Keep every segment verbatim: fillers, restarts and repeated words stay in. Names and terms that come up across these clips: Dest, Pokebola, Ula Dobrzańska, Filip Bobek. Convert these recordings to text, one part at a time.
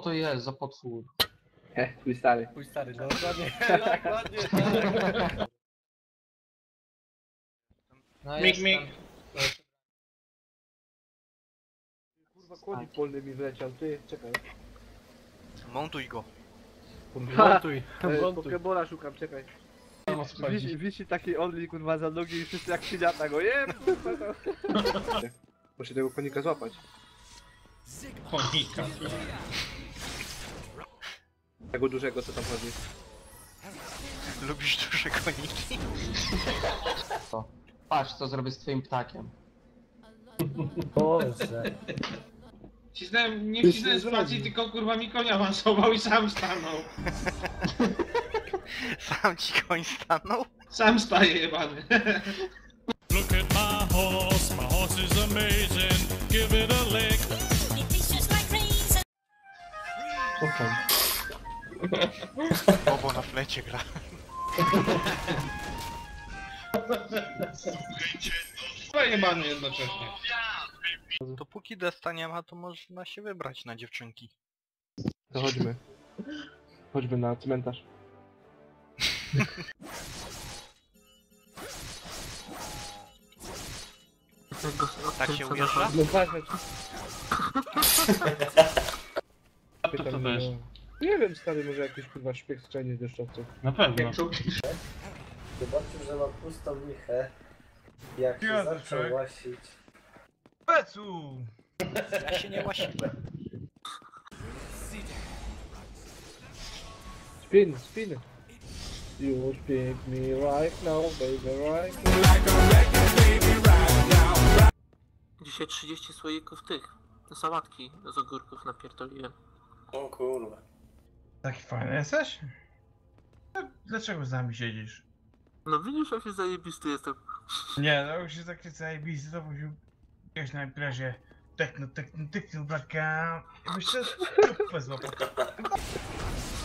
to jest za potwór? Heh, twój stary. Twój stary, no dokładnie, dokładnie, tak. No mig, mig. Kurwa, kłodnik polny mi wleciał, ty, czekaj. Montuj go. Montuj, montuj. Pokebola szukam, czekaj. Wisi taki only kurwa za nogi i wszyscy jak siedziata go, jeb! Muszę tego konika złapać. Konika. Tego dużego, co tam chodzi? Lubisz duże koniki? Co? Patrz, co zrobię z twoim ptakiem. Boże. Cisnąłem, nie wcisnąłem spacji, tylko kurwa mi konia awansował i sam stanął. Sam ci koń stanął? Sam staje jebany. Look at my horse, my horse is amazing. Give it a lick. Obo na flecie gra. To jebany jednocześnie. Dopóki Desta nie ma, to można się wybrać na dziewczynki. To chodźmy. Chodźmy na cmentarz. Tak się ujeżdża? No patrzeć. To co to jest? Nie wiem, stary, może jakiś kurwa szpieg strzenie z deszczowców. Na pewno. Zobaczył, że ma pustą michę. Jak się zaczął łasić. Becu! Ja się nie łasiłem. Spin, spin. You pick me right now, baby, right now. Dzisiaj trzydzieści słoików tych, sałatki z ogórków napierdoliłem. O kurwa. Taki fajny jesteś? Dlaczego z nami siedzisz? No widzisz, jak się zajebisty jestem. Nie, no jak się taki zajebisty, to musiał jechać na imprezie. Tekno, tekno, tekno, braka. I byś też tupę złapał.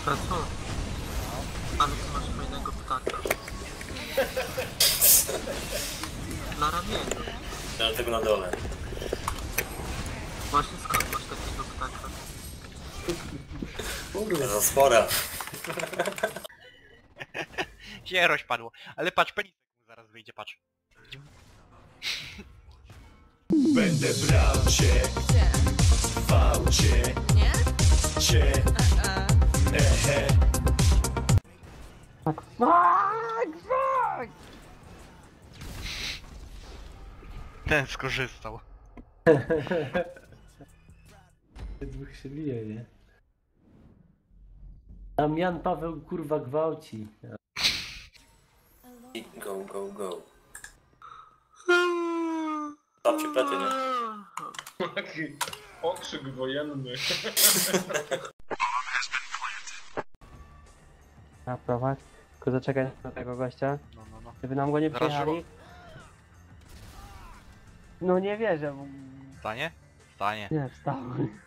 A co? Ale masz fajnego ptaka. Na ramieniu. Dlatego na dole. Właśnie skąd masz takiego ptaka? Kurwa. Za spora. Się rozpadło. Ale patrz, penisek mu zaraz wyjdzie, patrz. Będę brał cię. Wał cię. Nie? Cię. Ehe. Tak, tak, tak! Ten skorzystał. Dwóch się bije, nie? Tam Jan Paweł kurwa gwałci. Go, go, go. Tam się plety, nie? Taki okrzyk wojenny. Naprawać. Tylko zaczekaj na tego gościa. No, no, no. Żeby nam go nie przyjechali. No nie wierzę. Wstanie? Wstanie. Nie, wstał.